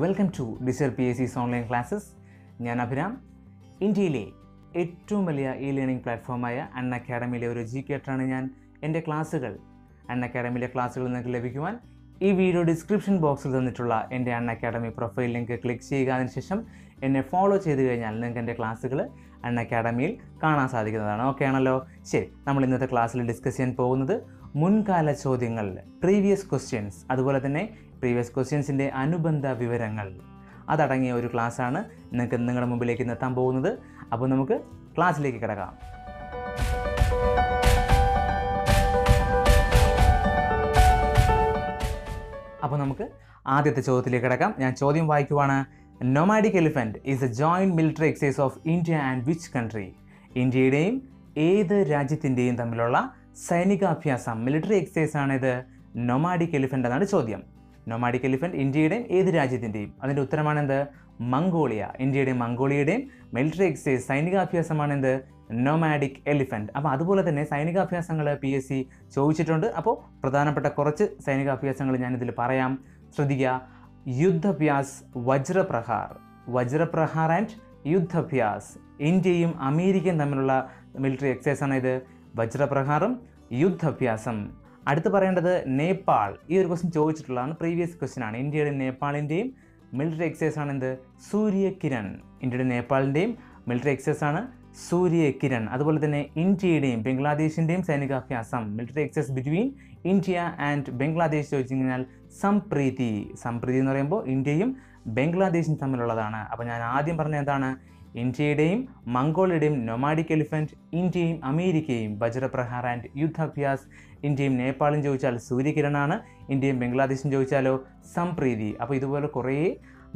Welcome to desire P S C's online classes. ഞാൻ അഭിരാം. ഇന്ത്യയിലെ ഏറ്റവും വലിയ ഇ ലേണിംഗ് പ്ലാറ്റ്ഫോമായ അൺഅക്കാഡമിയിലെ ഒരു ജി കെ ആയിട്ടാണ് ഞാൻ എൻ്റെ ക്ലാസ്സുകൾ അൺഅക്കാഡമിയിലെ ക്ലാസ്സുകൾ നിങ്ങൾക്ക് ലഭിക്കുവാൻ ഈ വീഡിയോ ഡിസ്ക്രിപ്ഷൻ ബോക്സിൽ തന്നിട്ടുള്ള എൻ്റെ അൺഅക്കാഡമി പ്രൊഫൈൽ ലിങ്ക് ക്ലിക്ക് ചെയ്യുക. അതിനുശേഷം എന്നെ ഫോളോ ചെയ്ത് കഴിഞ്ഞാൽ നിങ്ങൾക്ക് എൻ്റെ ക്ലാസ്സുകൾ അൺഅക്കാഡമിയിൽ കാണാൻ സാധിക്കുന്നതാണ്. ഓക്കെ ആണല്ലോ? ശരി, നമ്മൾ ഇന്നത്തെ ക്ലാസ്സിൽ ഡിസ്കസ് ചെയ്യാൻ പോകുന്നത് മുൻകാല ചോദ്യങ്ങൾ, പ്രീവിയസ് ക്വസ്റ്റ്യൻസ്, അതുപോലെ തന്നെ പ്രീവിയസ് ക്വസ്റ്റ്യൻസിൻ്റെ അനുബന്ധ വിവരങ്ങൾ അതടങ്ങിയ ഒരു ക്ലാസ്സാണ് നിങ്ങൾക്ക് നിങ്ങളുടെ മുമ്പിലേക്ക് എത്താൻ പോകുന്നത്. അപ്പോൾ നമുക്ക് ക്ലാസ്സിലേക്ക് കിടക്കാം. അപ്പോൾ നമുക്ക് ആദ്യത്തെ ചോദ്യത്തിലേക്ക് കിടക്കാം. ഞാൻ ചോദ്യം വായിക്കുവാണ്. Nomadic elephant is a joint military exercise of India and which country? ഇന്ത്യയുടെയും ഏത് രാജ്യത്തിൻ്റെയും തമ്മിലുള്ള സൈനികാഭ്യാസം, മിലിറ്ററി എക്സസൈസ് ആണിത്. നൊമാഡിക് എലിഫൻ്റ് എന്നാണ് ചോദ്യം. നൊമാഡിക് എലിഫൻറ്റ് ഇന്ത്യയുടെയും ഏത് രാജ്യത്തിൻ്റെയും? അതിൻ്റെ ഉത്തരമാണെന്ത്? മംഗോളിയ. ഇന്ത്യയുടെയും മംഗോളിയയുടെയും മിലിറ്ററി എക്സസൈസ് സൈനികാഭ്യാസമാണെന്ത്? Nomadic elephant. അപ്പോൾ അതുപോലെ തന്നെ സൈനികാഭ്യാസങ്ങൾ പി എസ് സി ചോദിച്ചിട്ടുണ്ട്. അപ്പോൾ പ്രധാനപ്പെട്ട കുറച്ച് സൈനികാഭ്യാസങ്ങൾ ഞാനിതിൽ പറയാം, ശ്രദ്ധിക്കുക. യുദ്ധഭ്യാസ്, വജ്രപ്രഹാർ, വജ്രപ്രഹാർ ആൻഡ് യുദ്ധഭ്യാസ്. ഇന്ത്യയും അമേരിക്കയും തമ്മിലുള്ള മിലിറ്ററി എക്സസൈസാണ് ഇത്, വജ്രപ്രഹാറും യുദ്ധഭ്യാസം. അടുത്ത് പറയേണ്ടത് നേപ്പാൾ. ഈ ഒരു ക്വസ്റ്റ്യൻ ചോദിച്ചിട്ടുള്ളതാണ്, പ്രീവിയസ് ക്വസ്റ്റ്യൻ ആണ്. ഇന്ത്യയുടെ നേപ്പാളിൻ്റെയും മിലിറ്ററി എക്സസൈസ് ആണ് എന്ത്? സൂര്യകിരൺ. ഇന്ത്യയുടെ നേപ്പാളിൻ്റെയും മിലിറ്ററി എക്സസൈസ് ആണ് സൂര്യകിരൺ. അതുപോലെ തന്നെ ഇന്ത്യയുടെയും ബംഗ്ലാദേശിൻ്റെയും സൈനികാഭ്യാസം, military exercise between India and Bangladesh ചോദിച്ചു കഴിഞ്ഞാൽ സംപ്രീതി. സംപ്രീതി എന്ന് പറയുമ്പോൾ ഇന്ത്യയും ബംഗ്ലാദേശും തമ്മിലുള്ളതാണ്. അപ്പോൾ ഞാൻ ആദ്യം പറഞ്ഞ എന്താണ്? ഇന്ത്യയുടെയും മംഗോളിയയുടെയും നൊമാഡിക് എലിഫൻറ്റ്, ഇന്ത്യയും അമേരിക്കയും വജ്രപ്രഹാർ ആൻഡ് യുദ്ധാഭ്യാസ്, ഇന്ത്യയും നേപ്പാളും ചോദിച്ചാൽ സൂര്യകിരണാണ്, ഇന്ത്യയും ബംഗ്ലാദേശും ചോദിച്ചാലോ സംപ്രീതി. അപ്പോൾ ഇതുപോലെ കുറേ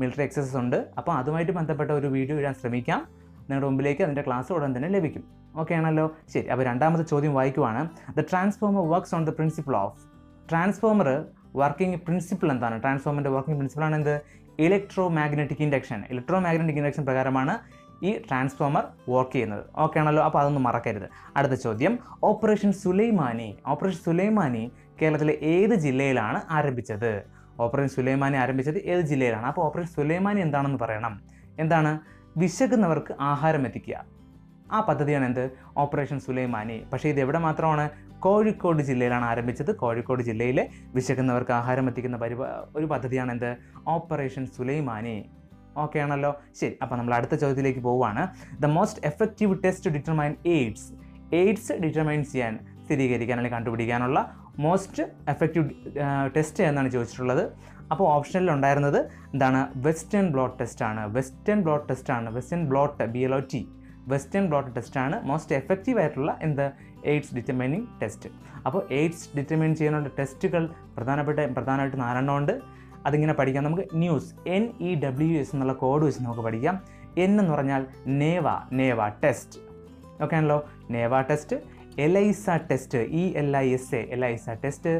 മിലിറ്ററി എക്സസൈസ് ഉണ്ട്. അപ്പോൾ അതുമായിട്ട് ബന്ധപ്പെട്ട ഒരു വീഡിയോ ഇടാൻ ശ്രമിക്കാം. നിങ്ങളുടെ മുമ്പിലേക്ക് അതിൻ്റെ ക്ലാസ് ഉടൻ തന്നെ ലഭിക്കും. ഓക്കെ ആണല്ലോ? ശരി. അപ്പോൾ രണ്ടാമത്തെ ചോദ്യം വായിക്കുവാണ്. The transformer works on the principle of. Transformer working principle എന്താണ്? ട്രാൻസ്ഫോമറിൻ്റെ വർക്കിംഗ് പ്രിൻസിപ്പിളാണ് എന്ത്? Electromagnetic induction. ഇലക്ട്രോമാഗ്നറ്റിക് ഇൻഡക്ഷൻ പ്രകാരമാണ് ഈ ട്രാൻസ്ഫോമർ വർക്ക് ചെയ്യുന്നത്. ഓക്കെ ആണല്ലോ? അപ്പോൾ അതൊന്നും മറക്കരുത്. അടുത്ത ചോദ്യം, ഓപ്പറേഷൻ സുലൈമാനി. ഓപ്പറേഷൻ സുലൈമാനി കേരളത്തിലെ ഏത് ജില്ലയിലാണ് ആരംഭിച്ചത്? ഓപ്പറേഷൻ സുലൈമാനി ആരംഭിച്ചത് ഏത് ജില്ലയിലാണ്? അപ്പോൾ ഓപ്പറേഷൻ സുലൈമാനി എന്താണെന്ന് പറയണം. എന്താണ്? വിശക്കുന്നവർക്ക് ആഹാരം എത്തിക്കുക. ആ പദ്ധതിയാണ് എന്ത്? ഓപ്പറേഷൻ സുലൈമാനി. പക്ഷേ ഇത് എവിടെ മാത്രമാണ്? കോഴിക്കോട് ജില്ലയിലാണ് ആരംഭിച്ചത്. കോഴിക്കോട് ജില്ലയിലെ വിശക്കുന്നവർക്ക് ആഹാരം എത്തിക്കുന്ന ഒരു പദ്ധതിയാണ് എന്ത്? ഓപ്പറേഷൻ സുലൈമാനി. ഓക്കെ ആണല്ലോ? ശരി. അപ്പോൾ നമ്മൾ അടുത്ത ചോദ്യത്തിലേക്ക് പോവുകയാണ്. The most effective test to determine AIDS. AIDS determine ചെയ്യാൻ, സ്ഥിരീകരിക്കാൻ അല്ലെങ്കിൽ കണ്ടുപിടിക്കാനുള്ള മോസ്റ്റ് എഫക്റ്റീവ് ടെസ്റ്റ് എന്നാണ് ചോദിച്ചിട്ടുള്ളത്. അപ്പോൾ ഓപ്ഷനിൽ ഉണ്ടായിരുന്നത് എന്താണ്? വെസ്റ്റേൺ ബ്ലോട്ട് ടെസ്റ്റാണ്. വെസ്റ്റേൺ ബ്ലോട്ട് ടെസ്റ്റാണ്. Western blot, BLOT, western blot ടെസ്റ്റാണ് മോസ്റ്റ് എഫക്റ്റീവ് ആയിട്ടുള്ള എന്ത്? AIDS determining test. അപ്പോൾ എയ്ഡ്സ് ഡിറ്റർമൈൻ ചെയ്യാനുള്ള ടെസ്റ്റുകൾ പ്രധാനമായിട്ട് 4 ഉണ്ട്. അതിങ്ങനെ പഠിക്കാം നമുക്ക്. ന്യൂസ്, NEWS എന്നുള്ള കോഡ് വെച്ച് നമുക്ക് പഠിക്കാം. N എന്ന് പറഞ്ഞാൽ നേവ, നേവ ടെസ്റ്റ്. ഓക്കെ ആണല്ലോ? നേവ test. ELISA test, ELISA test.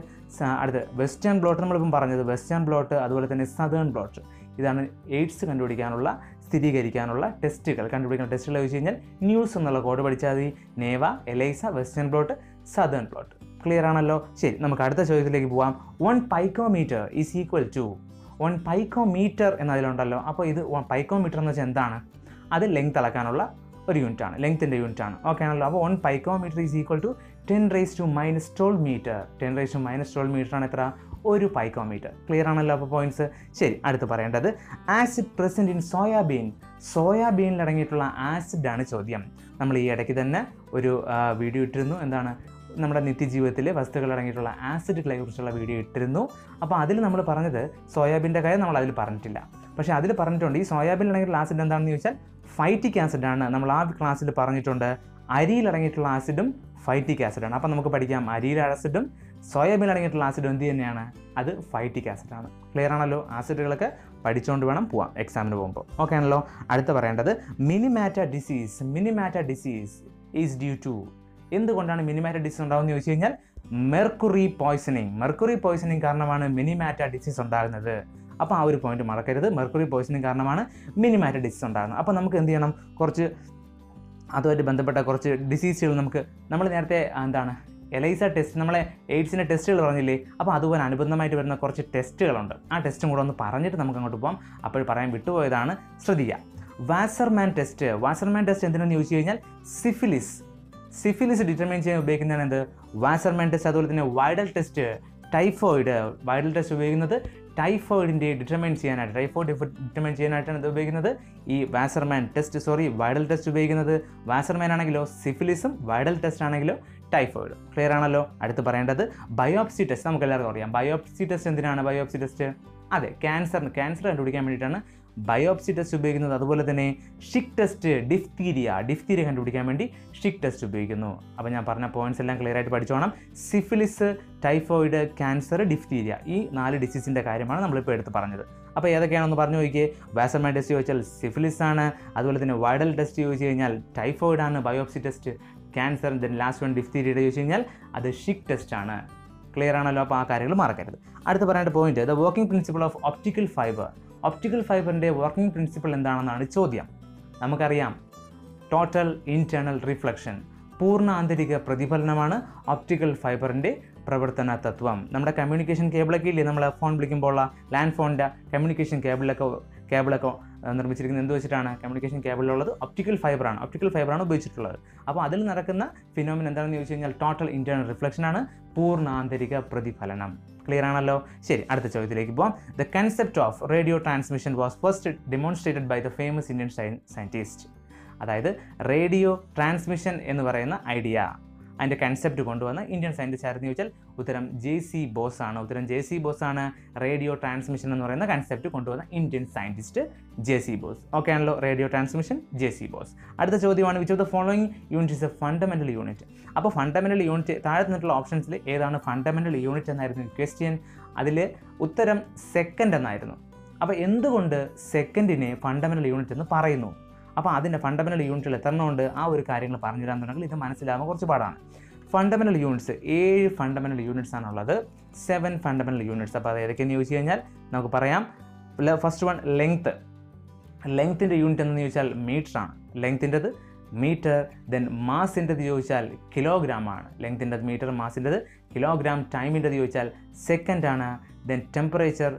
അടുത്ത് വെസ്റ്റേൺ ബ്ലോട്ട്, നമ്മളിപ്പം പറഞ്ഞത് വെസ്റ്റേൺ ബ്ലോട്ട്, അതുപോലെ തന്നെ സദേൺ ബ്ലോട്ട്. ഇതാണ് എയ്ഡ്സ് കണ്ടുപിടിക്കാനുള്ള, സ്ഥിരീകരിക്കാനുള്ള ടെസ്റ്റുകൾ. കണ്ടുപിടിക്കുന്ന ടെസ്റ്റുകൾ ചോദിച്ചു കഴിഞ്ഞാൽ ന്യൂസ് എന്നുള്ള കോഡ് പഠിച്ചാൽ മതി. നേവ, ELISA, western blot, southern blot. Clear ആണല്ലോ? ശരി. നമുക്ക് അടുത്ത ചോദ്യത്തിലേക്ക് പോവാം. 1 picometre is equal to. 1 picometre എന്നതിലുണ്ടല്ലോ. അപ്പോൾ ഇത് പൈക്കോമീറ്റർ എന്ന് വെച്ചാൽ എന്താണ്? അത് ലെങ്ത് അളക്കാനുള്ള ഒരു യൂണിറ്റാണ്, ലെങ്ത്തിൻ്റെ യൂണിറ്റാണ്. ഓക്കെ ആണല്ലോ? അപ്പോൾ 1 picometre is equal to 10⁻¹² metre. 10⁻¹² മീറ്ററാണ് എത്ര? 1 പൈക്കോമീറ്റർ. ക്ലിയർ ആണല്ലോ? അപ്പോൾ പോയിൻറ്റ്സ്. ശരി. അടുത്ത് പറയേണ്ടത് ആസിഡ് പ്രസൻറ്റ് ഇൻ സോയാബീൻ. സോയാബീനിൽ അടങ്ങിയിട്ടുള്ള ആസിഡാണ് ചോദ്യം. നമ്മൾ ഈ ഇടയ്ക്ക് തന്നെ ഒരു വീഡിയോ ഇട്ടിരുന്നു. എന്താണ്? നമ്മുടെ നിത്യജീവിതത്തിലെ വസ്തുക്കൾ അടങ്ങിയിട്ടുള്ള ആസിഡുകളെ കുറിച്ചുള്ള വീഡിയോ ഇട്ടിരുന്നു. അപ്പോൾ അതിൽ നമ്മൾ പറഞ്ഞത് സോയാബീൻ്റെ കാര്യം നമ്മൾ അതിൽ പറഞ്ഞിട്ടില്ല. പക്ഷേ അതിൽ പറഞ്ഞിട്ടുണ്ട് ഈ സോയാബീൻ അടങ്ങിയിട്ടുള്ള ആസിഡ് എന്താണെന്ന് ചോദിച്ചാൽ ഫൈറ്റിക് ആസിഡാണ്. നമ്മൾ ആ ക്ലാസ്സിൽ പറഞ്ഞിട്ടുണ്ട്. അരിയിലടങ്ങിയിട്ടുള്ള ആസിഡും ഫൈറ്റിക് ആസിഡാണ്. അപ്പോൾ നമുക്ക് പഠിക്കാം, അരിയിലെ ആസിഡും സോയാബീൻ അടങ്ങിയിട്ടുള്ള ആസിഡും എന്ത് തന്നെയാണ്? അത് ഫൈറ്റിക് ആസിഡാണ്. ക്ലിയർ ആണല്ലോ? ആസിഡുകളൊക്കെ പഠിച്ചുകൊണ്ട് വേണം പോവാം എക്സാമിന് പോകുമ്പോൾ. ഓക്കെ ആണല്ലോ? അടുത്ത് പറയേണ്ടത് Minamata disease. Minamata disease is due to. എന്തുകൊണ്ടാണ് മിനിമാറ്റ ഡിസീസ് ഉണ്ടാകുന്നത് ചോദിച്ചു കഴിഞ്ഞാൽ മെർക്കുറി പോയ്സണിങ്. മെർക്കുറി പോയ്സണിങ് കാരണമാണ് മിനിമാറ്റ ഡിസീസ് ഉണ്ടാകുന്നത്. അപ്പോൾ ആ ഒരു പോയിന്റ് മറക്കരുത്. മെർക്കുറി പോയ്സണിങ് കാരണമാണ് മിനിമാറ്റ ഡിസീസ് ഉണ്ടാകുന്നത്. അപ്പോൾ നമുക്ക് എന്ത് ചെയ്യണം? കുറച്ച് അതുമായിട്ട് ബന്ധപ്പെട്ട കുറച്ച് ഡിസീസുകൾ നമുക്ക്, നമ്മൾ നേരത്തെ എന്താണ് എലൈസ ടെസ്റ്റ്, നമ്മളെ എയ്ഡ്സിൻ്റെ ടെസ്റ്റുകൾ പറഞ്ഞില്ലേ, അപ്പോൾ അതുപോലെ അനുബന്ധമായിട്ട് വരുന്ന കുറച്ച് ടെസ്റ്റുകളുണ്ട്. ആ ടെസ്റ്റും കൂടെ ഒന്ന് പറഞ്ഞിട്ട് നമുക്ക് അങ്ങോട്ട് പോകാം. അപ്പോൾ പറയാൻ വിട്ടുപോയതാണ്, ശ്രദ്ധിക്കുക. Wassermann test. വാസർമാൻ ടെസ്റ്റ് എന്തിനാണെന്ന് ചോദിച്ചു കഴിഞ്ഞാൽ സിഫിലിസ് ഡിറ്റർമൈൻ ചെയ്യാൻ ഉപയോഗിക്കുന്നതാണ് എന്ത്, വാസർമാൻ ടെസ്റ്റ്. അതുപോലെ തന്നെ Widal test, typhoid. Widal test ഉപയോഗിക്കുന്നത് ടൈഫോയിഡിൻ്റെ ഡിറ്റർമൈൻ ചെയ്യാനായിട്ട്, ടൈഫോയിഡ് ഡിറ്റർമൈൻ ചെയ്യാനായിട്ടാണ് ഇത് ഉപയോഗിക്കുന്നത്, ഈ Wassermann test, sorry Widal test ഉപയോഗിക്കുന്നത്. വാസർമാൻ ആണെങ്കിലോ സിഫിലിസും വൈഡൽ ടെസ്റ്റ് ആണെങ്കിലോ ടൈഫോയിഡും. ക്ലിയർ ആണല്ലോ. അടുത്ത് പറയേണ്ടത് ബയോപ്സി ടെസ്റ്റ്. നമുക്ക് എല്ലാവർക്കും അറിയാം ബയോപ്സി ടെസ്റ്റ് എന്തിനാണ് ബയോപ്സി ടെസ്റ്റ്, അതെ ക്യാൻസർ കണ്ടുപിടിക്കാൻ വേണ്ടിയിട്ടാണ് ബയോപ്സി ടെസ്റ്റ് ഉപയോഗിക്കുന്നത്. അതുപോലെ തന്നെ ഷിക്ക് ടെസ്റ്റ്, ഡിഫ്തീരിയ കണ്ടുപിടിക്കാൻ വേണ്ടി ഷിക്ക് ടെസ്റ്റ് ഉപയോഗിക്കുന്നു. അപ്പോൾ ഞാൻ പറഞ്ഞ പോയിന്റ്സ് എല്ലാം ക്ലിയർ ആയിട്ട് പഠിച്ചോണം. സിഫിലിസ്, ടൈഫോയിഡ്, ക്യാൻസർ, ഡിഫ്തീരിയ, ഈ 4 ഡിസീസിൻ്റെ കാര്യമാണ് നമ്മളിപ്പോൾ എടുത്ത് പറഞ്ഞത്. അപ്പോൾ ഏതൊക്കെയാണെന്ന് പറഞ്ഞു നോക്കിയേ. വാസർമാൻ ടെസ്റ്റ് ചോദിച്ചാൽ സിഫിലിസാണ്, അതുപോലെ തന്നെ വൈഡൽ ടെസ്റ്റ് ചോദിച്ചു കഴിഞ്ഞാൽ ടൈഫോയിഡാണ്, biopsy test cancer, then last one ഡിഫ്തീരിയയുടെ ചോദിച്ചു കഴിഞ്ഞാൽ അത് ഷിക്ക് ടെസ്റ്റാണ്. ക്ലിയർ ആണല്ലോ. അപ്പോൾ ആ കാര്യങ്ങൾ മറക്കരുത്. അടുത്ത് പറയേണ്ട point the working principle of optical fibre. Optical ഫൈബറിൻ്റെ വർക്കിംഗ് പ്രിൻസിപ്പിൾ എന്താണെന്നാണ് ചോദ്യം. നമുക്കറിയാം ടോട്ടൽ ഇൻറ്റേർണൽ റിഫ്ലക്ഷൻ, പൂർണ്ണ ആന്തരിക പ്രതിഫലനമാണ് ഒപ്റ്റിക്കൽ ഫൈബറിൻ്റെ പ്രവർത്തന തത്വം. നമ്മുടെ കമ്മ്യൂണിക്കേഷൻ കേബിളൊക്കെ ഇല്ലേ, നമ്മൾ ഫോൺ വിളിക്കുമ്പോഴുള്ള ലാൻഡ് ഫോണിൻ്റെ കമ്മ്യൂണിക്കേഷൻ കേബിളൊക്കെ നിർമ്മിച്ചിരിക്കുന്നത് എന്ത് വെച്ചിട്ടാണ്, കമ്മ്യൂണിക്കേഷൻ കേബിളിലുള്ളത് ഒപ്റ്റിക്കൽ ഫൈബറാണ് ഉപയോഗിച്ചിട്ടുള്ളത്. അപ്പോൾ അതിൽ നടക്കുന്ന ഫിനോമിന എന്താണെന്ന് ചോദിച്ചു കഴിഞ്ഞാൽ ടോട്ടൽ ഇൻറ്റേർണൽ റിഫ്ലക്ഷനാണ്, പൂർണ്ണ ആന്തരിക പ്രതിഫലനം. ക്ലിയർ ആണല്ലോ. ശരി, അടുത്ത ചോദ്യത്തിലേക്ക് പോകാം. The concept of radio transmission was first demonstrated by the famous Indian scientist. അതായത് റേഡിയോ ട്രാൻസ്മിഷൻ എന്ന് പറയുന്ന ഐഡിയ, അതിൻ്റെ കൺസെപ്റ്റ് കൊണ്ടുവന്ന ഇന്ത്യൻ സയൻറ്റിസ്റ്റ് ആയിരുന്നു ചോദിച്ചാൽ ഉത്തരം J.C. Bose ആണ്. ഉത്തരം J.C. Bose ആണ്. റേഡിയോ ട്രാൻസ്മിഷൻ എന്ന് പറയുന്ന കൺസെപ്റ്റ് കൊണ്ടുവന്ന Indian scientist J.C. Bose. Okay ആണല്ലോ. Radio transmission J.C. Bose. അടുത്ത ചോദ്യമാണ് which of the following unit is a fundamental unit. അപ്പോൾ ഫണ്ടമെൻ്റൽ യൂണിറ്റ് താഴെ നിന്നിട്ടുള്ള ഓപ്ഷൻസിൽ ഏതാണ് ഫണ്ടമെൻ്റൽ യൂണിറ്റ് എന്നായിരുന്നു ക്വസ്റ്റ്യൻ. അതിൽ ഉത്തരം സെക്കൻഡ് എന്നായിരുന്നു. അപ്പോൾ എന്തുകൊണ്ട് സെക്കൻഡിനെ ഫണ്ടമെൻ്റൽ യൂണിറ്റ് എന്ന് പറയുന്നു, അപ്പോൾ അതിൻ്റെ ഫണ്ടമെൻ്റൽ യൂണിറ്റിൽ എത്തണമുണ്ട്, ആ ഒരു കാര്യങ്ങൾ പറഞ്ഞു തരാൻ തുടങ്ങി ഇത് മനസ്സിലാവാൻ കുറച്ച് പാടാണ്. ഫണ്ടമെൻ്റൽ യൂണിറ്റ്സ് 7 ഫണ്ടമെൻ്റൽ യൂണിറ്റ്സ് ആണുള്ളത്, 7 ഫണ്ടമെൻ്റൽ യൂണിറ്റ്സ്. അപ്പോൾ അത് ഏതൊക്കെയെന്ന് ചോദിച്ചു കഴിഞ്ഞാൽ നമുക്ക് പറയാം. First one length. ലെങ്ത്തിൻ്റെ യൂണിറ്റ് എന്ന് ചോദിച്ചാൽ മീറ്റർ ആണ്, ലെങ്ത്തിൻ്റെത് മീറ്റർ. ദെൻ മാസിൻ്റെത് ചോദിച്ചാൽ കിലോഗ്രാം ആണ്, ലെങ്ത്തിൻ്റെത് മീറ്റർ, മാസിൻ്റെത് കിലോഗ്രാം. ടൈമിൻ്റെത് ചോദിച്ചാൽ സെക്കൻഡാണ്. Then temperature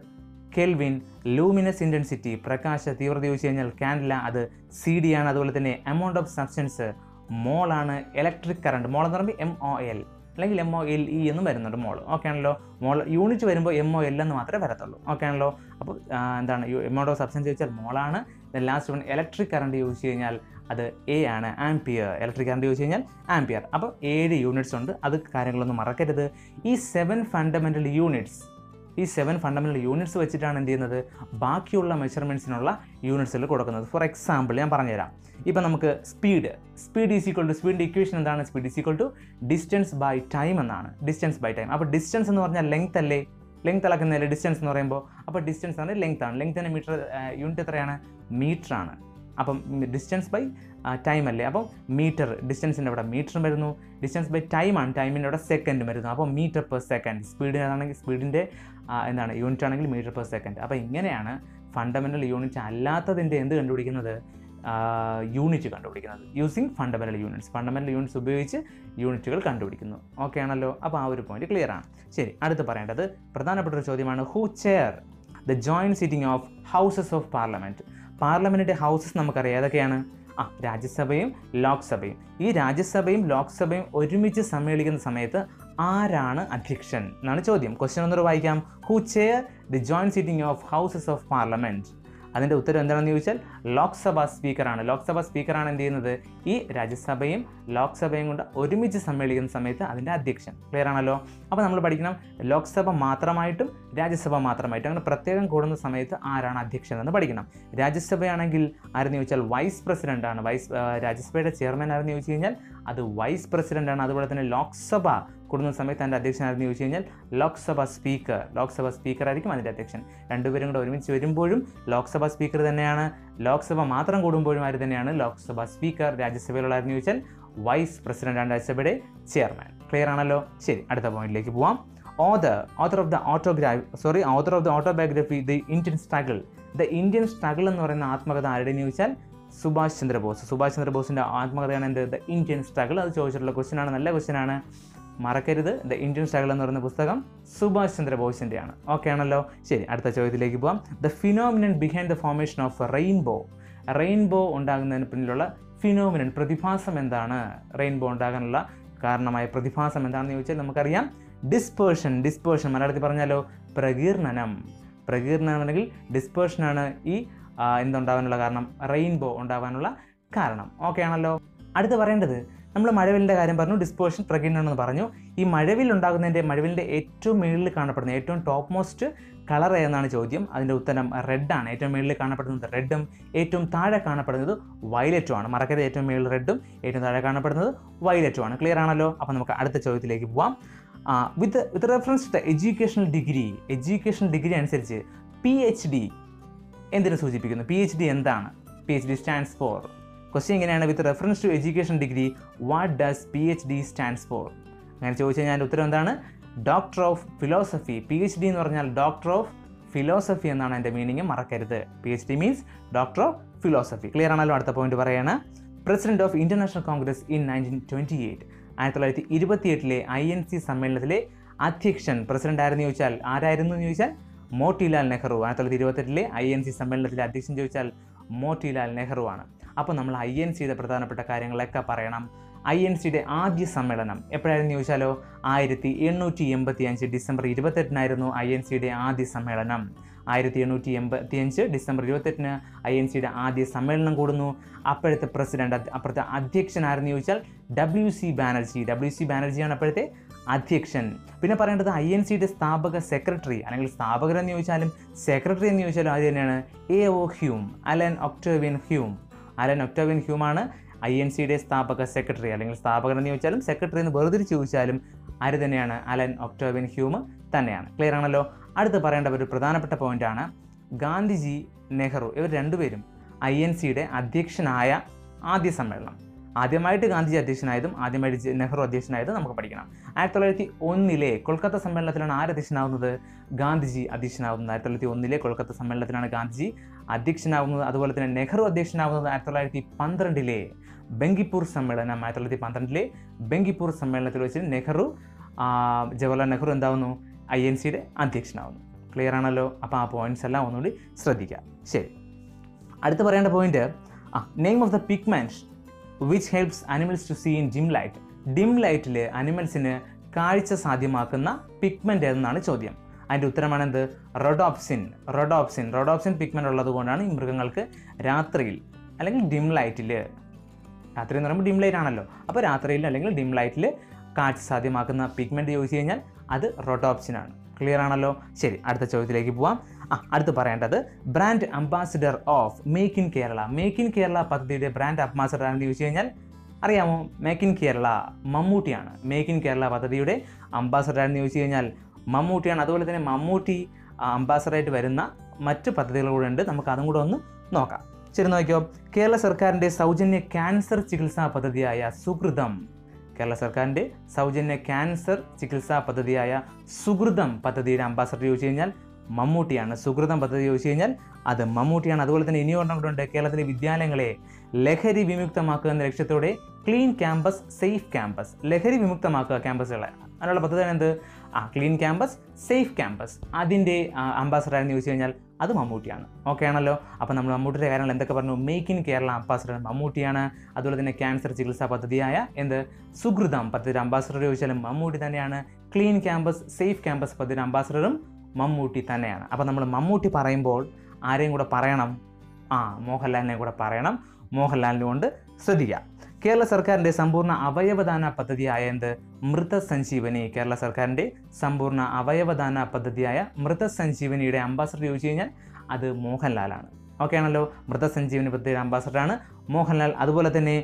kelvin. Luminous intensity, പ്രകാശ തീവ്രത ചോദിച്ചു കഴിഞ്ഞാൽ കാൻഡില, അത് CD ആണ്. അതുപോലെ തന്നെ എമൗണ്ട് ഓഫ് സബ്സ്റ്റൻസ് മോളാണ്. ഇലക്ട്രിക് കറണ്ട്, മോൾ എന്ന് പറയുമ്പോൾ MOL അല്ലെങ്കിൽ MOLE എന്നും വരുന്നുണ്ട്, മോൾ. ഓക്കെ ആണല്ലോ. മോൾ യൂണിറ്റ് വരുമ്പോൾ MOL എന്ന് മാത്രമേ വരത്തുള്ളൂ. ഓക്കെ ആണല്ലോ. അപ്പോൾ എന്താണ് എമൗണ്ട് ഓഫ് സബ്സ്റ്റൻസ് ചോദിച്ചാൽ മോളാണ്. ലാസ്റ്റ് വൺ ഇലക്ട്രിക് കറണ്ട് ചോദിച്ചു കഴിഞ്ഞാൽ അത് A ആണ്, ആംപിയർ. ഇലക്ട്രിക് കറണ്ട് ചോദിച്ചു കഴിഞ്ഞാൽ ആംപിയർ. അപ്പോൾ 7 യൂണിറ്റ്സ് ഉണ്ട്, അത് കാര്യങ്ങളൊന്നും മറക്കരുത്. ഈ 7 ഫണ്ടമെൻ്റൽ യൂണിറ്റ്സ് വെച്ചിട്ടാണ് എന്ത് ചെയ്യുന്നത്, ബാക്കിയുള്ള മെഷർമെൻറ്റ്സിനുള്ള യൂണിറ്റ്സിൽ കൊടുക്കുന്നത്. ഫോർ എക്സാമ്പിൾ ഞാൻ പറഞ്ഞുതരാം. ഇപ്പം നമുക്ക് സ്പീഡ് സ്പീഡിൻ്റെ ഇക്വേഷൻ എന്താണ്, സ്പീഡ് ഡിസ്റ്റൻസ് ബൈ ടൈം എന്നാണ്, ഡിസ്റ്റൻസ് ബൈ ടൈം. അപ്പോൾ ഡിസ്റ്റൻസ് എന്ന് പറഞ്ഞാൽ ലെങ്ത് അല്ലേ, ലെങ്ത് അളക്കുന്നതല്ലേ ഡിസ്റ്റൻസ് എന്ന് പറയുമ്പോൾ. അപ്പോൾ ഡിസ്റ്റൻസ് ആണ് ലെങ്ത് ആണ്, ലെങ്ത്തിൻ്റെ മീറ്റർ യൂണിറ്റ് എത്രയാണ്, മീറ്റർ ആണ്. അപ്പം ഡിസ്റ്റൻസ് ബൈ ടൈം അല്ലേ, അപ്പോൾ മീറ്റർ, ഡിസ്റ്റൻസിൻ്റെ അവിടെ മീറ്ററും വരുന്നു. ഡിസ്റ്റൻസ് ബൈ ടൈമാണ്, ടൈമിൻ്റെ അവിടെ സെക്കൻഡും വരുന്നു. അപ്പോൾ മീറ്റർ പെർ സെക്കൻഡ്. സ്പീഡിനാണെങ്കിൽ സ്പീഡിൻ്റെ എന്താണ് യൂണിറ്റ് ആണെങ്കിൽ മീറ്റർ പെർ സെക്കൻഡ്. അപ്പോൾ ഇങ്ങനെയാണ് ഫണ്ടമെൻ്റൽ യൂണിറ്റ് അല്ലാത്തതിൻ്റെ എന്ത് കണ്ടുപിടിക്കുന്നത്, യൂണിറ്റ് കണ്ടുപിടിക്കുന്നത്, യൂസിങ് ഫണ്ടമെൻ്റൽ യൂണിറ്റ്സ് ഉപയോഗിച്ച് യൂണിറ്റുകൾ കണ്ടുപിടിക്കുന്നു. ഓക്കെ ആണല്ലോ. അപ്പോൾ ആ ഒരു പോയിന്റ് ക്ലിയർ ആണ്. ശരി, അടുത്ത് പറയേണ്ടത് പ്രധാനപ്പെട്ട ഒരു ചോദ്യമാണ്. Who chair the joint sitting of houses of parliament. പാർലമെൻറ്റിൻ്റെ ഹൗസസ് നമുക്കറിയാം ഏതൊക്കെയാണ്, രാജ്യസഭയും ലോക്സഭയും. ഈ രാജ്യസഭയും ലോക്സഭയും ഒരുമിച്ച് സമ്മേളിക്കുന്ന സമയത്ത് ആരാണ് അധ്യക്ഷൻ എന്നാണ് ചോദ്യം. ക്വസ്റ്റ്യൻ ഒന്നൂടെ വായിക്കാം. Who chair the joint sitting of houses of parliament. അതിൻ്റെ ഉത്തരം എന്താണെന്ന് ചോദിച്ചാൽ ലോക്സഭാ സ്പീക്കറാണ്. ലോക്സഭാ സ്പീക്കറാണ് എന്ത് ചെയ്യുന്നത്, ഈ രാജ്യസഭയും ലോക്സഭയും കൊണ്ട് ഒരുമിച്ച് സമ്മേളിക്കുന്ന സമയത്ത് അതിൻ്റെ അധ്യക്ഷൻ. ക്ലിയർ ആണല്ലോ. അപ്പോൾ നമ്മൾ പഠിക്കണം ലോക്സഭ മാത്രമായിട്ടും രാജ്യസഭ മാത്രമായിട്ടും അങ്ങനെ പ്രത്യേകം കൂടുന്ന സമയത്ത് ആരാണ് അധ്യക്ഷൻ എന്ന് പഠിക്കണം. രാജ്യസഭയാണെങ്കിൽ ആരെന്ന് ചോദിച്ചാൽ വൈസ് പ്രസിഡൻ്റ് ആണ്. രാജ്യസഭയുടെ ചെയർമാൻ ആരെന്ന് ചോദിച്ചു കഴിഞ്ഞാൽ അത് വൈസ് പ്രസിഡൻ്റ് ആണ്. അതുപോലെ തന്നെ ലോക്സഭ കൂടുന്ന സമയത്ത് അതിൻ്റെ അധ്യക്ഷൻ ആരെന്ന് ചോദിച്ചു കഴിഞ്ഞാൽ ലോക്സഭാ സ്പീക്കർ ആയിരിക്കും അതിൻ്റെ അധ്യക്ഷൻ. രണ്ടുപേരും കൂടെ ഒരുമിച്ച് വരുമ്പോഴും ലോക്സഭാ സ്പീക്കർ തന്നെയാണ്. ലോക്സഭ മാത്രം കൂടുമ്പോഴും ആര് തന്നെയാണ്, ലോക്സഭാ സ്പീക്കർ. രാജ്യസഭയിലുള്ളതെന്ന് ചോദിച്ചാൽ വൈസ് പ്രസിഡൻ്റാണ് രാജ്യസഭയുടെ ചെയർമാൻ. ക്ലിയർ ആണല്ലോ. ശരി, അടുത്ത പോയിന്റിലേക്ക് പോവാം. Author of the autobiography the Indian struggle എന്ന് പറയുന്ന ആത്മകഥ ആരുടെയെന്ന് ചോദിച്ചാൽ സുഭാഷ് ചന്ദ്രബോസിൻ്റെ ആത്മകഥയാണ് എന്ത്, ദ ഇന്ത്യൻ സ്ട്രഗിൾ. അത് ചോദിച്ചിട്ടുള്ള ക്വസ്റ്റ്യൻ ആണ്, നല്ല ക്വസ്റ്റ്യൻ ആണ്. മറക്കരുത്. ദ ഇന്ത്യൻ സ്ട്രഗിൾ എന്ന് പറയുന്ന പുസ്തകം സുഭാഷ് ചന്ദ്ര ബോസിൻ്റെയാണ്. ഓക്കെ ആണല്ലോ, ശരി. അടുത്ത ചോദ്യത്തിലേക്ക് പോകാം. The phenomenon behind the formation of rainbow. Rainbow ഉണ്ടാകുന്നതിന് പിന്നിലുള്ള ഫിനോമിനൻ, പ്രതിഭാസം എന്താണ്? റെയിൻബോ ഉണ്ടാകാനുള്ള കാരണമായ പ്രതിഭാസം എന്താണെന്ന് ചോദിച്ചാൽ നമുക്കറിയാം, ഡിസ്പേർഷൻ. ഡിസ്പേർഷൻ മലയാളത്തിൽ പറഞ്ഞാലോ പ്രകീർണനം. പ്രകീർണനം അല്ലെങ്കിൽ ഡിസ്പേർഷനാണ് ഈ എന്തുണ്ടാകാനുള്ള കാരണം, റെയിൻബോ ഉണ്ടാകാനുള്ള കാരണം. ഓക്കെ ആണല്ലോ. അടുത്ത് പറയേണ്ടത്, നമ്മൾ മഴവിലിൻ്റെ കാര്യം പറഞ്ഞു, ഡിസ്പേർഷൻ പ്രകീർണമെന്ന് പറഞ്ഞു. ഈ മഴവിലുണ്ടാകുന്നതിൻ്റെ, മഴവിലിൻ്റെ ഏറ്റവും മുകളിൽ കാണപ്പെടുന്ന ഏറ്റവും ടോപ്പ് മോസ്റ്റ് കളർ ഏതെന്നാണ് ചോദ്യം. അതിൻ്റെ ഉത്തരം റെഡാണ്. ഏറ്റവും മുകളിൽ കാണപ്പെടുന്നത് റെഡും ഏറ്റവും താഴെ കാണപ്പെടുന്നത് വയലറ്റുമാണ്. മറക്കരുത്, ഏറ്റവും മുകളിൽ റെഡും ഏറ്റവും താഴെ കാണപ്പെടുന്നത് വയലറ്റുമാണ്. ക്ലിയർ ആണല്ലോ. അപ്പോൾ നമുക്ക് അടുത്ത ചോദ്യത്തിലേക്ക് പോവാം. With reference to the educational degree, educational degree അനുസരിച്ച് പി എച്ച് ഡി എന്തിനു സൂചിപ്പിക്കുന്നു? പി എച്ച് ഡി എന്താണ്? P H D stands for. Question ഇങ്ങനെയാണ്, with reference to education degree what does P H D stands for? അങ്ങനെ ചോദിച്ചു കഴിഞ്ഞാൽ ഉത്തരം എന്താണ്? Doctor of philosophy. P H D എന്ന് പറഞ്ഞാൽ ഡോക്ടർ ഓഫ് ഫിലോസഫി എന്നാണ് എൻ്റെ മീനിങ്, മറക്കരുത്. P H D means doctor of philosophy. Clear ആണല്ലോ. അടുത്ത പോയിന്റ് പറയാണ്, president of international congress in 1928. 1928 I N C സമ്മേളനത്തിലെ അധ്യക്ഷൻ, പ്രസിഡന്റ് ആരെന്ന് ചോദിച്ചാൽ, ആരായിരുന്നു എന്ന് ചോദിച്ചാൽ Motilal Nehru. 1928 I N C സമ്മേളനത്തിലെ അധ്യക്ഷൻ ചോദിച്ചാൽ മോട്ടിലാൽ നെഹ്റു ആണ്. അപ്പോൾ നമ്മൾ ഐ എൻ സിയുടെ പ്രധാനപ്പെട്ട കാര്യങ്ങളൊക്കെ പറയണം. ഐ എൻ സിയുടെ ആദ്യ സമ്മേളനം എപ്പോഴായിരുന്നു ചോദിച്ചാലോ 1885 ഡിസംബർ 28 ഐ എൻ സിയുടെ ആദ്യ സമ്മേളനം. 1885 ഡിസംബർ 28 ഐ എൻ സിയുടെ ആദ്യ സമ്മേളനം കൂടുന്നു. അപ്പോഴത്തെ പ്രസിഡന്റ്, അപ്പോഴത്തെ അധ്യക്ഷൻ ആരെന്ന് ചോദിച്ചാൽ WC ബാനർജി. WC ബാനർജിയാണ് അപ്പോഴത്തെ അധ്യക്ഷൻ. പിന്നെ പറയേണ്ടത് ഐ എൻ സിയുടെ സ്ഥാപക സെക്രട്ടറി, അല്ലെങ്കിൽ സ്ഥാപകരെന്ന് ചോദിച്ചാലും സെക്രട്ടറി എന്ന് ചോദിച്ചാലും ആദ്യം തന്നെയാണ് AO Hume, Allan Octavian Hume. Allan Octavian ഹ്യൂമാണ് ഐ എൻ സിയുടെ സ്ഥാപക സെക്രട്ടറി, അല്ലെങ്കിൽ സ്ഥാപകരെന്ന് ചോദിച്ചാലും സെക്രട്ടറി എന്ന് വേർതിരിച്ച് ചോദിച്ചാലും ആര് തന്നെയാണ്? അലൻ ഒക്ടേവിയൻ ഹ്യൂം തന്നെയാണ്. ക്ലിയർ ആണല്ലോ. അടുത്ത് പറയേണ്ട ഒരു പ്രധാനപ്പെട്ട പോയിൻ്റാണ്, ഗാന്ധിജി, നെഹ്റു ഇവർ രണ്ടുപേരും ഐ എൻ സിയുടെ അധ്യക്ഷനായ ആദ്യ സമ്മേളനം. ആദ്യമായിട്ട് ഗാന്ധിജി അധ്യക്ഷനായതും ആദ്യമായിട്ട് നെഹ്റു അധ്യക്ഷനായതും നമുക്ക് പഠിക്കണം. 1901 കൊൽക്കത്ത സമ്മേളനത്തിലാണ് ആര് അധ്യക്ഷനാവുന്നത്? ഗാന്ധിജി അധ്യക്ഷനാവുന്നത്. 1901 കൊൽക്കത്ത സമ്മേളനത്തിലാണ് ഗാന്ധിജി അധ്യക്ഷനാവുന്നത്. അതുപോലെ തന്നെ നെഹ്റു അധ്യക്ഷനാവുന്നത് 1912 ബംഗിപ്പൂർ സമ്മേളനം. 1912 ബംഗിപ്പൂർ സമ്മേളനത്തിൽ വെച്ച് നെഹ്റു, ജവഹർലാൽ നെഹ്റു എന്താവുന്നു? ഐ എൻ സിയുടെ അധ്യക്ഷനാവുന്നു. ക്ലിയർ ആണല്ലോ. അപ്പോൾ ആ പോയിന്റ്സ് എല്ലാം ഒന്നുകൂടി ശ്രദ്ധിക്കുക. ശരി. അടുത്ത് പറയേണ്ട point, name of the pigment which helps animals to see in dim light. dim lightൽ അനിമൽസിന് കാഴ്ച സാധ്യമാക്കുന്ന പിഗ്മെൻ്റ് ഏതെന്നാണ് ചോദ്യം. അതിൻ്റെ ഉത്തരമാണെന്ത്? റോഡോപ്സിൻ. റോഡോപ്സിൻ പിഗ്മെൻ്റ് ഉള്ളത് കൊണ്ടാണ് ഈ മൃഗങ്ങൾക്ക് രാത്രിയിൽ അല്ലെങ്കിൽ dim lightൽ, രാത്രി എന്ന് പറയുമ്പോൾ dim light ആണല്ലോ, അപ്പോൾ രാത്രിയിൽ അല്ലെങ്കിൽ dim lightൽ കാഴ്ച സാധ്യമാക്കുന്ന പിഗ്മെൻ്റ് ചോദിച്ചു കഴിഞ്ഞാൽ അത് റോഡോപ്സിനാണ്. ക്ലിയർ ആണല്ലോ. ശരി. അടുത്ത ചോദ്യത്തിലേക്ക് പോവാം. അടുത്ത് പറയേണ്ടത് brand ambassador of make in Kerala. Make in Kerala പദ്ധതിയുടെ ബ്രാൻഡ് അംബാസിഡർ ആണെന്ന് ചോദിച്ചു കഴിഞ്ഞാൽ അറിയാമോ? മേക്ക് ഇൻ കേരള മമ്മൂട്ടിയാണ്. മേക്ക് ഇൻ കേരള പദ്ധതിയുടെ അംബാസിഡർ ആണെന്ന് ചോദിച്ചു കഴിഞ്ഞാൽ മമ്മൂട്ടിയാണ്. അതുപോലെ തന്നെ മമ്മൂട്ടി അംബാസിഡറായിട്ട് വരുന്ന മറ്റ് പദ്ധതികൾ കൂടെ ഉണ്ട്, നമുക്ക് അതും കൂടെ ഒന്ന് നോക്കാം. ശരി, നോക്കിയോ. കേരള സർക്കാരിൻ്റെ സൗജന്യ ക്യാൻസർ ചികിത്സാ പദ്ധതിയായ സുകൃതം, കേരള സർക്കാരിൻ്റെ സൗജന്യ ക്യാൻസർ ചികിത്സാ പദ്ധതിയായ സുകൃതം പദ്ധതിയുടെ അംബാസിഡർ ചോദിച്ചു കഴിഞ്ഞാൽ മമ്മൂട്ടിയാണ്. സുകൃതം പദ്ധതി ചോദിച്ചു കഴിഞ്ഞാൽ അത് മമ്മൂട്ടിയാണ്. അതുപോലെ തന്നെ ഇനി ഒരെണ്ണം കൂടെ ഉണ്ട്, കേരളത്തിലെ വിദ്യാലയങ്ങളെ ലഹരി വിമുക്തമാക്കുക എന്ന ലക്ഷ്യത്തോടെ ക്ലീൻ ക്യാമ്പസ് സേഫ് ക്യാമ്പസ്. ലഹരി വിമുക്തമാക്കുക ക്യാമ്പസുകളെ, അതിനുള്ള പദ്ധതിയാണ് എന്ത്? Clean campus safe campus. അതിൻ്റെ അംബാസിഡർ എന്ന് ചോദിച്ചു കഴിഞ്ഞാൽ അത് മമ്മൂട്ടിയാണ്. ഓക്കെ ആണല്ലോ. അപ്പോൾ നമ്മൾ മമ്മൂട്ടിയുടെ കാര്യങ്ങൾ എന്തൊക്കെ പറഞ്ഞു? മേക്ക് ഇൻ കേരള അംബാസിഡർ മമ്മൂട്ടിയാണ്. അതുപോലെ തന്നെ ക്യാൻസർ ചികിത്സാ പദ്ധതിയായ എന്ത്? സുകൃതം പദ്ധതിയുടെ അംബാസിഡർ ചോദിച്ചാലും മമ്മൂട്ടി തന്നെയാണ്. ക്ലീൻ ക്യാമ്പസ് സേഫ് ക്യാമ്പസ് പദ്ധതിയുടെ അംബാസിഡറും മമ്മൂട്ടി തന്നെയാണ്. അപ്പോൾ നമ്മൾ മമ്മൂട്ടി പറയുമ്പോൾ ആരെയും കൂടെ പറയണം? മോഹൻലാലിനെ കൂടെ പറയണം. മോഹൻലാലിനുകൊണ്ട് ശ്രദ്ധിക്കുക. കേരള സർക്കാരിൻ്റെ സമ്പൂർണ്ണ അവയവദാന പദ്ധതിയായ എന്ത്? മൃതസഞ്ജീവനി. കേരള സർക്കാരിൻ്റെ സമ്പൂർണ്ണ അവയവദാന പദ്ധതിയായ മൃതസഞ്ജീവനിയുടെ അംബാസിഡർ ചോദിച്ചു കഴിഞ്ഞാൽ അത് മോഹൻലാലാണ്. ഓക്കെ ആണല്ലോ. മൃതസഞ്ജീവനി പദ്ധതിയുടെ അംബാസിഡറാണ് മോഹൻലാൽ. അതുപോലെ തന്നെ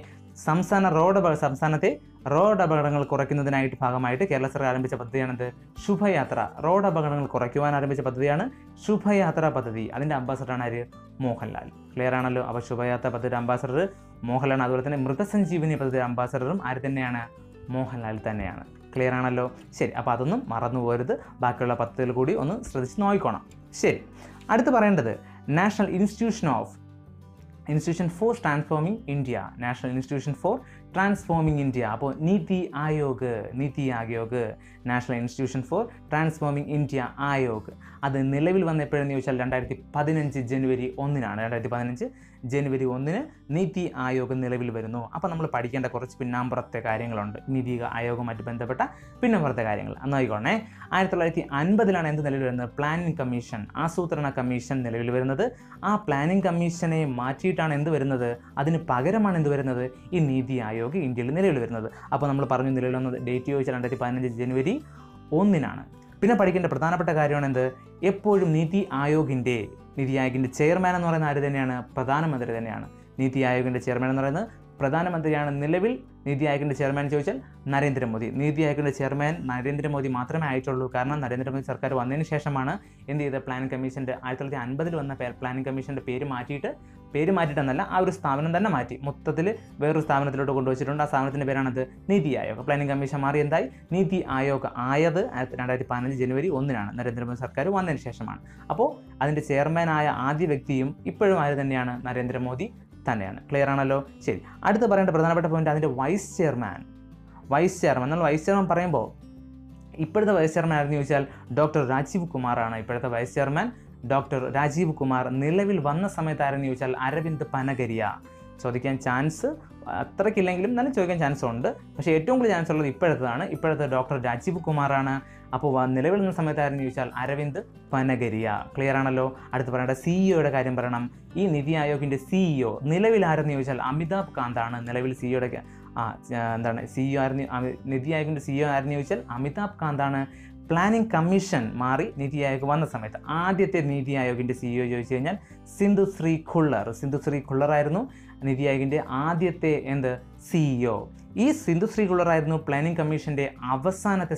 സംസ്ഥാനത്തെ റോഡ് അപകടങ്ങൾ കുറയ്ക്കുന്നതിനായിട്ട് ഭാഗമായിട്ട് കേരള സർക്കാർ ആരംഭിച്ച പദ്ധതിയാണെന്ത്? ശുഭയാത്ര. റോഡ് അപകടങ്ങൾ കുറയ്ക്കുവാൻ ആരംഭിച്ച പദ്ധതിയാണ് ശുഭയാത്ര പദ്ധതി. അതിൻ്റെ അംബാസഡറാണ് ആര്? മോഹൻലാൽ. ക്ലിയർ ആണല്ലോ. അപ്പോൾ ശുഭയാത്ര പദ്ധതിയുടെ അംബാസഡർ മോഹൻലാൽ. അതുപോലെ തന്നെ മൃഗസഞ്ജീവനി പദ്ധതിയുടെ അംബാസഡറും ആര് തന്നെയാണ്? മോഹൻലാൽ തന്നെയാണ്. ക്ലിയർ ആണല്ലോ. ശരി. അപ്പോൾ അതൊന്നും മറന്നു പോകരുത്. ബാക്കിയുള്ള പദ്ധതികൾ കൂടി ഒന്ന് ശ്രദ്ധിച്ച് നോക്കിക്കോണം. ശരി. അടുത്ത് പറയേണ്ടത് national institution for transforming India. National institution for Transforming India. அப்போ Niti Aayog national institution for transforming India Aayog അത് നിലവിൽ വന്ന എപ്പോഴെന്ന് ചോദിച്ചാൽ 2015 ജനുവരി 1-നാണ്. 2015 ജനുവരി 1-ന് നീതി ആയോഗ് നിലവിൽ വരുന്നു. അപ്പോൾ നമ്മൾ പഠിക്കേണ്ട കുറച്ച് പിന്നാമ്പുറത്തെ കാര്യങ്ങളുണ്ട് നീതി ആയോഗവുമായിട്ട് ബന്ധപ്പെട്ട പിന്നാമ്പുറത്തെ കാര്യങ്ങൾ. അന്നായിക്കോണേ 1950-ലാണ് എന്ത് നിലവിൽ വരുന്നത്? പ്ലാനിംഗ് കമ്മീഷൻ, ആസൂത്രണ കമ്മീഷൻ നിലവിൽ വരുന്നത്. ആ പ്ലാനിംഗ് കമ്മീഷനെ മാറ്റിയിട്ടാണ് എന്ത് വരുന്നത്? അതിന് പകരമാണ് എന്ത് വരുന്നത്? ഈ നീതി ആയോഗ് ഇന്ത്യയിൽ നിലവിൽ വരുന്നത്. അപ്പോൾ നമ്മൾ പറഞ്ഞു നിലവിൽ വന്നത് ഡേറ്റ് ചോദിച്ചാൽ 2015 ജനുവരി 1-നാണ്. പിന്നെ പഠിക്കേണ്ട പ്രധാനപ്പെട്ട കാര്യമാണ് എന്ത്? എപ്പോഴും നീതി ആയോഗിൻ്റെ ചെയർമാൻ എന്ന് പറയുന്നത് ആര് തന്നെയാണ്? പ്രധാനമന്ത്രി തന്നെയാണ്. നീതി ആയോഗിൻ്റെ ചെയർമാൻ എന്ന് പറയുന്നത് പ്രധാനമന്ത്രിയാണ്. നിലവിൽ നീതി ആയോഗിൻ്റെ ചെയർമാൻ ചോദിച്ചാൽ നരേന്ദ്രമോദി. നീതി ആയോഗിൻ്റെ ചെയർമാൻ നരേന്ദ്രമോദി മാത്രമേ ആയിട്ടുള്ളൂ. കാരണം നരേന്ദ്രമോദി സർക്കാർ വന്നതിന് ശേഷമാണ് എന്ത് ചെയ്ത പ്ലാനിംഗ് കമ്മീഷൻ്റെ 1950-ൽ വന്ന പ്ലാനിംഗ് കമ്മീഷൻ്റെ പേര് മാറ്റിയിട്ടെന്നല്ല, ആ ഒരു സ്ഥാപനം തന്നെ മാറ്റി മൊത്തത്തിൽ വേറൊരു സ്ഥാപനത്തിലോട്ട് കൊണ്ടുവച്ചിട്ടുണ്ട്. ആ സ്ഥാപനത്തിൻ്റെ പേരാണത് നീതി ആയോഗ്. പ്ലാനിംഗ് കമ്മീഷൻ മാറി എന്തായി? നീതി ആയോഗ് ആയത് 2015 ജനുവരി 1-നാണ്, നരേന്ദ്രമോദി സർക്കാർ വന്നതിന് ശേഷമാണ്. അപ്പോൾ അതിൻ്റെ ചെയർമാനായ ആദ്യ വ്യക്തിയും ഇപ്പോഴും ആര് തന്നെയാണ്? നരേന്ദ്രമോദി തന്നെയാണ്. ക്ലിയർ ആണല്ലോ? ശരി. അടുത്ത് പറയേണ്ട പ്രധാനപ്പെട്ട പോയിന്റ് അതിൻ്റെ വൈസ് ചെയർമാൻ എന്നുള്ള വൈസ് ചെയർമാൻ പറയുമ്പോൾ ഇപ്പോഴത്തെ വൈസ് ചെയർമാൻ ആരെന്ന് ചോദിച്ചാൽ ഡോക്ടർ രാജീവ് കുമാറാണ്. ഇപ്പോഴത്തെ vice chairman doctor Rajeev Kumar. നിലവിൽ വന്ന സമയത്ത് ആരെന്ന് ചോദിച്ചാൽ അരവിന്ദ് പനഗരിയ. ചോദിക്കാൻ ചാൻസ് അത്രയ്ക്കില്ലെങ്കിലും നല്ല ചോദിക്കാൻ ചാൻസ് ഉണ്ട്. പക്ഷേ ഏറ്റവും കൂടുതൽ ചാൻസ് ഉള്ളത് ഇപ്പോഴത്തേതാണ്. ഇപ്പോഴത്തെ ഡോക്ടർ രാജീവ് കുമാറാണ്. അപ്പോൾ നിലവിൽ വന്ന സമയത്ത് ആരെന്ന് ചോദിച്ചാൽ അരവിന്ദ് പനഗരിയ. ക്ലിയർ ആണല്ലോ? അടുത്ത് പറയേണ്ട സിഇഒയുടെ കാര്യം പറയണം. ഈ നീതി ആയോഗിൻ്റെ സിഇഒ നിലവിൽ ആരെന്ന് ചോദിച്ചാൽ അമിതാഭ് കാന്താണ്. നിലവിൽ നീതി ആയോഗിൻ്റെ സിഇഒ ആരെന്ന് ചോദിച്ചാൽ അമിതാഭ് കാന്താണ്. പ്ലാനിംഗ് കമ്മീഷൻ മാറി നീതി ആയോഗ് വന്ന സമയത്ത് ആദ്യത്തെ നീതി ആയോഗിൻ്റെ സിഇഒ ചോദിച്ചു കഴിഞ്ഞാൽ സിന്ധു ശ്രീ ഖുള്ളറായിരുന്നു നീതി ആയോഗിൻ്റെ ആദ്യത്തെ സിഇഒ. ഈ സിന്ധു ശ്രീ ഖുള്ളറായിരുന്നു പ്ലാനിംഗ് കമ്മീഷൻ്റെ അവസാനത്തെ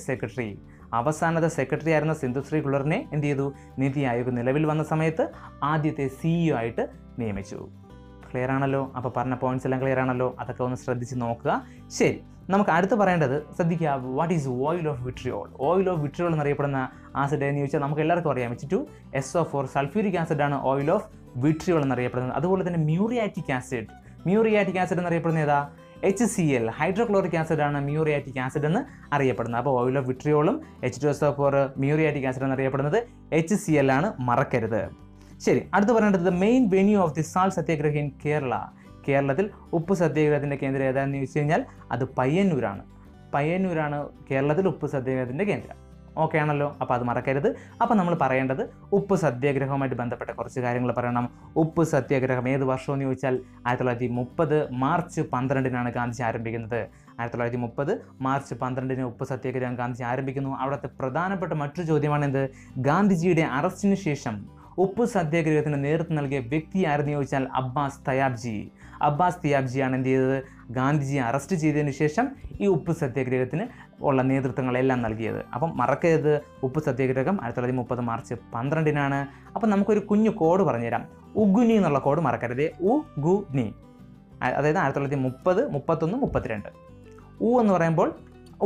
സെക്രട്ടറി ആയിരുന്ന സിന്ധു ശ്രീ ഖുള്ളറിനെ എന്ത് ചെയ്തു? നീതി ആയോഗ് നിലവിൽ വന്ന സമയത്ത് ആദ്യത്തെ സിഇഒ ആയിട്ട് നിയമിച്ചു. ക്ലിയർ ആണല്ലോ? അപ്പോൾ പറഞ്ഞ പോയിന്റ്സ് എല്ലാം ക്ലിയർ ആണല്ലോ? അതൊക്കെ ഒന്ന് ശ്രദ്ധിച്ച് നോക്കുക. ശരി, നമുക്ക് അടുത്ത് പറയേണ്ടത് ശ്രദ്ധിക്കുക, what is oil of vitriol? Oil of vitriol എന്നറിയപ്പെടുന്ന ആസിഡ് എന്ന് ചോദിച്ചാൽ നമുക്ക് എല്ലാവർക്കും അറിയാം, H2SO4 സൾഫ്യൂരിക് ആസിഡാണ് ഓയിൽ ഓഫ് വിട്രിയോൾ എന്നറിയപ്പെടുന്നത്. അതുപോലെ തന്നെ മ്യൂറിയാറ്റിക് ആസിഡ് എന്നറിയപ്പെടുന്ന ഏതാ? HCl ഹൈഡ്രോക്ലോറിക് ആസിഡാണ് മ്യൂറിയാറ്റിക് ആസിഡ് എന്ന് അറിയപ്പെടുന്നത്. അപ്പോൾ ഓയിൽ ഓഫ് വിട്രിയോളും H2SO4 മ്യൂറിയാറ്റിക് ആസിഡ് എന്നറിയപ്പെടുന്നത് HCl ആണ്, മറക്കരുത്. ശരി, അടുത്ത് പറയേണ്ടത് main venue of the salt സത്യാഗ്രഹം ഇൻ കേരള. കേരളത്തിൽ ഉപ്പ് സത്യാഗ്രഹത്തിൻ്റെ കേന്ദ്രം ഏതാണെന്ന് ചോദിച്ചു കഴിഞ്ഞാൽ അത് പയ്യന്നൂരാണ് കേരളത്തിൽ ഉപ്പ് സത്യാഗ്രഹത്തിൻ്റെ കേന്ദ്രം. ഓക്കെ ആണല്ലോ? അപ്പോൾ അത് മറക്കരുത്. അപ്പോൾ നമ്മൾ പറയേണ്ടത് ഉപ്പ് സത്യാഗ്രഹവുമായിട്ട് ബന്ധപ്പെട്ട കുറച്ച് കാര്യങ്ങൾ പറയണം. ഉപ്പ് സത്യാഗ്രഹം ഏത് വർഷമെന്ന് ചോദിച്ചാൽ 1930 മാർച്ച് 12-നാണ് ഗാന്ധി ആരംഭിക്കുന്നത്. 1930 മാർച്ച് 12-ന് ഉപ്പ് സത്യാഗ്രഹം ഗാന്ധി ആരംഭിക്കുന്നു. അവിടുത്തെ പ്രധാനപ്പെട്ട മറ്റൊരു ചോദ്യമാണെന്ത്? ഗാന്ധിജിയുടെ അറസ്റ്റിന് ശേഷം ഉപ്പ് സത്യാഗ്രഹത്തിന് നേതൃത്വം നൽകിയ വ്യക്തി ആരെന്ന് ചോദിച്ചാൽ അബ്ബാസ് തയാബ്ജിയാണ് എന്ത് ചെയ്തത്? ഗാന്ധിജിയെ അറസ്റ്റ് ചെയ്തതിന് ശേഷം ഈ ഉപ്പ് സത്യാഗ്രഹത്തിന് ഉള്ള നേതൃത്വങ്ങളെല്ലാം നൽകിയത്. അപ്പം മറക്കരുത്, ഉപ്പ് സത്യാഗ്രഹം 1930 മാർച്ച് 12-നാണ്. അപ്പം നമുക്കൊരു കുഞ്ഞു കോഡ് പറഞ്ഞുതരാം. ഉഗുനി എന്നുള്ള കോഡ് മറക്കരുത്. ഉഗുനി, അതായത് 1930, 1931, 1932. ഉ എന്ന് പറയുമ്പോൾ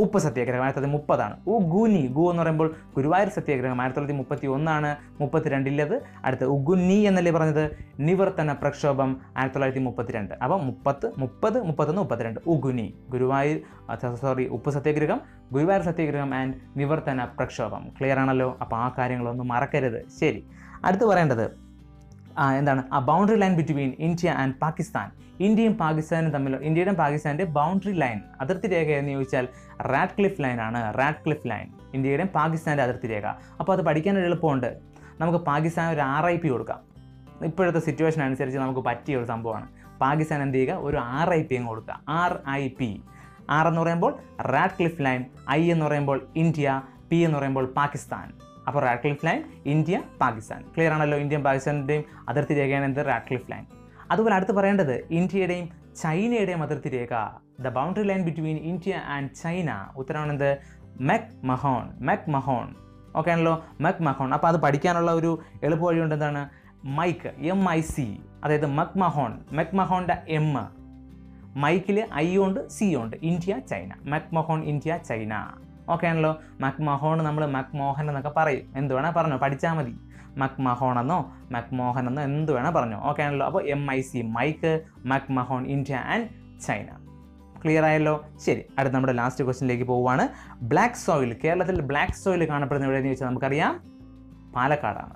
ഉപ്പ് സത്യാഗ്രഹം 1930-ആണ്. ഉഗുനി, ഗു എന്ന് പറയുമ്പോൾ ഗുരുവായൂർ സത്യാഗ്രഹം 1931-ആണ്. 1932-ലേത് അടുത്ത ഉഗുനി എന്നല്ലേ പറഞ്ഞത്? നിവർത്തന പ്രക്ഷോഭം 1932. അപ്പം 1930, 1931, 1932 ഉഗുനി, ഉപ്പ് സത്യാഗ്രഹം, ഗുരുവായൂർ സത്യാഗ്രഹം ആൻഡ് നിവർത്തന പ്രക്ഷോഭം. ക്ലിയർ ആണല്ലോ? അപ്പോൾ ആ കാര്യങ്ങളൊന്നും മറക്കരുത്. ശരി, അടുത്ത് പറയേണ്ടത് ആ boundary line between India and Pakistan. ഇന്ത്യയുടെയും പാകിസ്ഥാൻ്റെ ബൗണ്ടറി ലൈൻ, അതിർത്തി രേഖ എന്ന് ചോദിച്ചാൽ റാഡ്ക്ലിഫ് ലൈൻ ആണ്. ഇന്ത്യയുടെയും പാകിസ്ഥാൻ്റെ അതിർത്തി രേഖ. അപ്പോൾ അത് പഠിക്കാനൊരു എളുപ്പമുണ്ട്. നമുക്ക് പാകിസ്ഥാൻ ഒരു RIP കൊടുക്കാം. ഇപ്പോഴത്തെ സിറ്റുവേഷൻ അനുസരിച്ച് നമുക്ക് പറ്റിയ ഒരു സംഭവമാണ്. പാകിസ്ഥാൻ എന്ത് ചെയ്യുക? ഒരു RIP അങ്ങ് കൊടുക്കുക. RIP, R എന്ന് പറയുമ്പോൾ റാഡ്ക്ലിഫ് ലൈൻ, I എന്ന് പറയുമ്പോൾ ഇന്ത്യ, P എന്ന് പറയുമ്പോൾ പാകിസ്ഥാൻ. അപ്പോൾ Radcliffe line India Pakistan. Clear ആണല്ലോ? ഇന്ത്യയും പാകിസ്ഥാൻ്റെയും അതിർത്തി രേഖയാണ് എന്ത്? Radcliffe line. അതുപോലെ അടുത്ത് പറയേണ്ടത് ഇന്ത്യയുടെയും ചൈനയുടെയും അതിർത്തി രേഖ, the boundary line between India and China. ഉത്തരവാണെന്ത്? McMahon. ഓക്കെ ആണല്ലോ? മെക് മഹോൺ. അപ്പോൾ അത് പഠിക്കാനുള്ള ഒരു എളുപ്പവഴി ഉണ്ട്. എന്താണ്? മൈക്ക്, MIC, അതായത് മെക് മഹോണിൻ്റെ M, മൈക്കിൽ I ഉണ്ട് C ഉണ്ട്. India China, McMahon India China. Okay ആണല്ലോ? മക്മഹോൺ നമ്മൾ മക്മോഹൻ എന്നൊക്കെ പറയും. എന്ത് വേണേൽ പറഞ്ഞോ, പഠിച്ചാൽ മതി. മക്മഹോൺ എന്നോ മക്മോഹൻ എന്നോ എന്ത് വേണേൽ പറഞ്ഞോ. ഓക്കെ ആണല്ലോ? അപ്പോൾ MIC, mike, McMahon India and China. Clear ആയല്ലോ. ശരി, അടുത്ത നമ്മുടെ ലാസ്റ്റ് ക്വസ്റ്റിനിലേക്ക് പോവുകയാണ്. ബ്ലാക്ക് സോയിൽ, കേരളത്തിൽ ബ്ലാക്ക് സോയിൽ കാണപ്പെടുന്ന എവിടെയെന്ന് ചോദിച്ചാൽ നമുക്കറിയാം പാലക്കാടാണ്.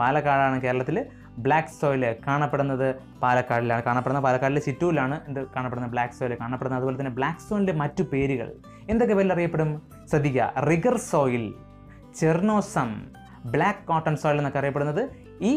പാലക്കാടാണ് കേരളത്തിൽ ബ്ലാക്ക് സോയിൽ കാണപ്പെടുന്നത്, പാലക്കാടിലാണ് കാണപ്പെടുന്നത്. പാലക്കാടിലെ ചിറ്റൂരിലാണ് എന്ത് കാണപ്പെടുന്നത്, ബ്ലാക്ക് സോയിൽ കാണപ്പെടുന്നത്. അതുപോലെ തന്നെ ബ്ലാക്ക് സോയിലിൻ്റെ മറ്റു പേരുകൾ എന്തൊക്കെ പേരിൽ അറിയപ്പെടും? ശ്രദ്ധിക്കുക, regur soil, chernozem, black cotton soil എന്നൊക്കെ അറിയപ്പെടുന്നത് ഈ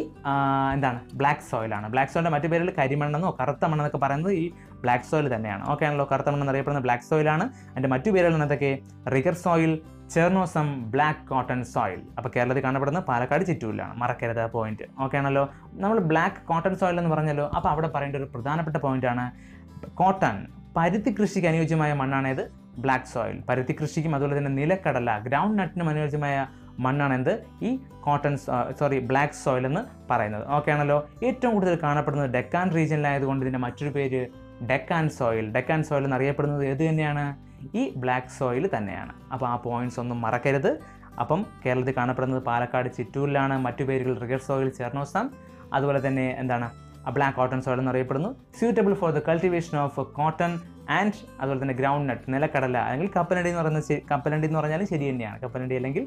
എന്താണ് ബ്ലാക്ക് സോയിലാണ്. ബ്ലാക്ക് സോയിലിൻ്റെ മറ്റു പേരിൽ കരിമണ്ണെന്നോ കറുത്ത മണ്ണെന്നൊക്കെ പറയുന്നത് ഈ ബ്ലാക്ക് സോയിൽ തന്നെയാണ്. ഓക്കെ ആണല്ലോ, കറുത്ത മണ്ണെന്ന് അറിയപ്പെടുന്ന ബ്ലാക്ക് സോയിലാണ്. അതിൻ്റെ മറ്റു പേരുകൾ എന്തൊക്കെ? Regur soil, chernozem, black cotton soil. അപ്പോൾ കേരളത്തിൽ കാണപ്പെടുന്നത് പാലക്കാട് ചിറ്റൂരിലാണ്, മറക്കരുത് ആ പോയിന്റ്. ഓക്കെ ആണല്ലോ. നമ്മൾ ബ്ലാക്ക് കോട്ടൺ സോയിൽ എന്ന് പറഞ്ഞല്ലോ, അപ്പോൾ അവിടെ പറയേണ്ട ഒരു പ്രധാനപ്പെട്ട പോയിന്റാണ് കോട്ടൺ. പരുത്തി കൃഷിക്ക് അനുയോജ്യമായ മണ്ണാണേത് ബ്ലാക്ക് സോയിൽ. പരുത്തി കൃഷിക്കും അതുപോലെ തന്നെ നിലക്കടല, ഗ്രൗണ്ട് നട്ടിനും അനുയോജ്യമായ മണ്ണാണെന്ത് ഈ കോട്ടൺ ബ്ലാക്ക് സോയിൽ എന്ന് പറയുന്നത്. ഓക്കെ ആണല്ലോ. ഏറ്റവും കൂടുതൽ കാണപ്പെടുന്നത് ഡെക്കാൻ റീജിയനിലായതുകൊണ്ട് ഇതിൻ്റെ മറ്റൊരു പേര് ഡെക്കാൻ സോയിൽ. ഡെക്കാൻ സോയിൽ എന്നറിയപ്പെടുന്നത് ഏത് തന്നെയാണ്? ഈ ബ്ലാക്ക് സോയിൽ തന്നെയാണ്. അപ്പോൾ ആ പോയിന്റ്സ് ഒന്നും മറക്കരുത്. അപ്പം കേരളത്തിൽ കാണപ്പെടുന്നത് പാലക്കാട് ചിറ്റൂരിലാണ്. മറ്റു പേരുകൾ റിഗർ സോയിൽ, ചെർണോസം, അതുപോലെ തന്നെ എന്താണ് ബ്ലാക്ക് കോട്ടൺ സോയിൽ എന്നറിയപ്പെടുന്നു. Suitable for the cultivation of cotton and അതുപോലെ തന്നെ ഗ്രൗണ്ട് നട്ട്, നിലക്കടല അല്ലെങ്കിൽ കപ്പലണ്ടി എന്ന് പറയുന്നത്. കപ്പലണ്ടി എന്ന് പറഞ്ഞാലും ശരി തന്നെയാണ്, കപ്പലണ്ടി അല്ലെങ്കിൽ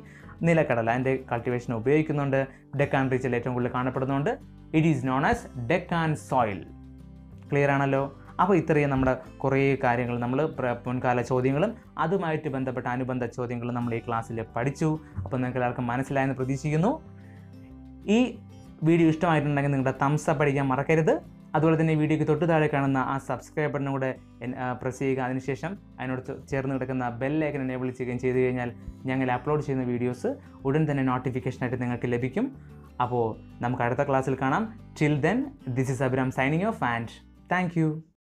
നിലക്കടല അതിൻ്റെ കൾട്ടിവേഷൻ ഉപയോഗിക്കുന്നുണ്ട്. ഡെക്കാൻ റീജിയനിൽ ഏറ്റവും കൂടുതൽ കാണപ്പെടുന്നുണ്ട്. It is known as Deccan soil. Clear ആണല്ലോ. അപ്പോൾ ഇത്രയും നമ്മുടെ കുറേ കാര്യങ്ങൾ, നമ്മൾ മുൻകാല ചോദ്യങ്ങളും അതുമായിട്ട് ബന്ധപ്പെട്ട അനുബന്ധ ചോദ്യങ്ങളും നമ്മൾ ഈ ക്ലാസ്സിൽ പഠിച്ചു. അപ്പോൾ നിങ്ങൾക്ക് എല്ലാവർക്കും മനസ്സിലായെന്ന് പ്രതീക്ഷിക്കുന്നു. ഈ വീഡിയോ ഇഷ്ടമായിട്ടുണ്ടെങ്കിൽ നിങ്ങളുടെ തംസ് അപ്പ് അടിക്കാൻ മറക്കരുത്. അതുപോലെ തന്നെ ഈ വീഡിയോയ്ക്ക് തൊട്ട് താഴെ കാണുന്ന ആ സബ്സ്ക്രൈബ് ബട്ടൺ കൂടെ പ്രസ് ചെയ്യുക. അതിനുശേഷം അതിനോട് ചേർന്ന് കിടക്കുന്ന ബെല്ലൈക്കൻ എനേബിൾ ചെയ്യുകയും ചെയ്തു കഴിഞ്ഞാൽ ഞങ്ങൾ അപ്ലോഡ് ചെയ്യുന്ന വീഡിയോസ് ഉടൻ തന്നെ നോട്ടിഫിക്കേഷനായിട്ട് നിങ്ങൾക്ക് ലഭിക്കും. അപ്പോൾ നമുക്ക് അടുത്ത ക്ലാസ്സിൽ കാണാം. Till then, this is Abhiram signing off and thank U.